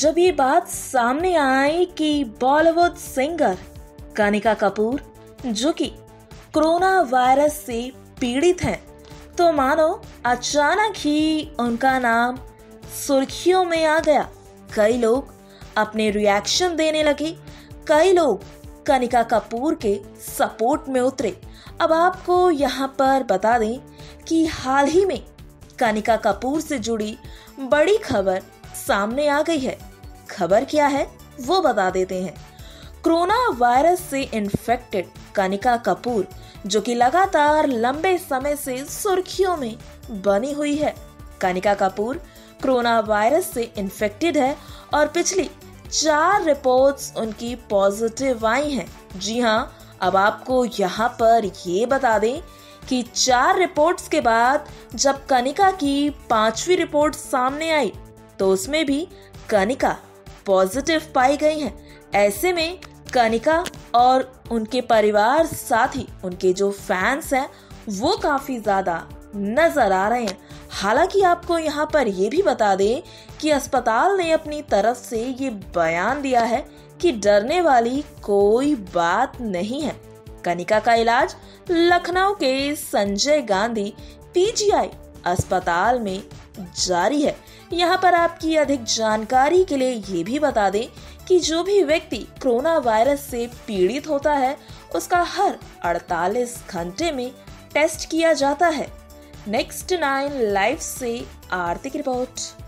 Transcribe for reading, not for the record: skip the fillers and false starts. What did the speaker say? जब ये बात सामने आई कि बॉलीवुड सिंगर कनिका कपूर जो कि कोरोना वायरस से पीड़ित हैं, तो मानो अचानक ही उनका नाम सुर्खियों में आ गया। कई लोग अपने रिएक्शन देने लगे, कई लोग कनिका कपूर के सपोर्ट में उतरे। अब आपको यहाँ पर बता दें कि हाल ही में कनिका कपूर से जुड़ी बड़ी खबर सामने आ गई है। खबर क्या है वो बता देते हैं। कोरोना वायरस से इन्फेक्टेड कनिका कपूर जो कि लगातार लंबे समय से सुर्खियों में बनी हुई है। कनिका कपूर कोरोना वायरस से इन्फेक्टेड है और पिछली 4 रिपोर्ट्स उनकी पॉजिटिव आई हैं। जी हाँ, अब आपको यहाँ पर ये बता दें कि 4 रिपोर्ट्स के बाद जब कनिका की 5वीं रिपोर्ट सामने आई तो उसमें भी कनिका पॉजिटिव पाई गई हैं। ऐसे में कनिका और उनके परिवार साथी उनके जो फैंस हैं वो काफी ज्यादा नजर आ रहे हैं। हालांकि आपको यहाँ पर यह भी बता दें कि अस्पताल ने अपनी तरफ से ये बयान दिया है कि डरने वाली कोई बात नहीं है। कनिका का इलाज लखनऊ के संजय गांधी पीजीआई अस्पताल में जारी है। यहाँ पर आपकी अधिक जानकारी के लिए ये भी बता दें कि जो भी व्यक्ति कोरोना वायरस से पीड़ित होता है उसका हर 48 घंटे में टेस्ट किया जाता है। Next9Life से आर्थिक रिपोर्ट।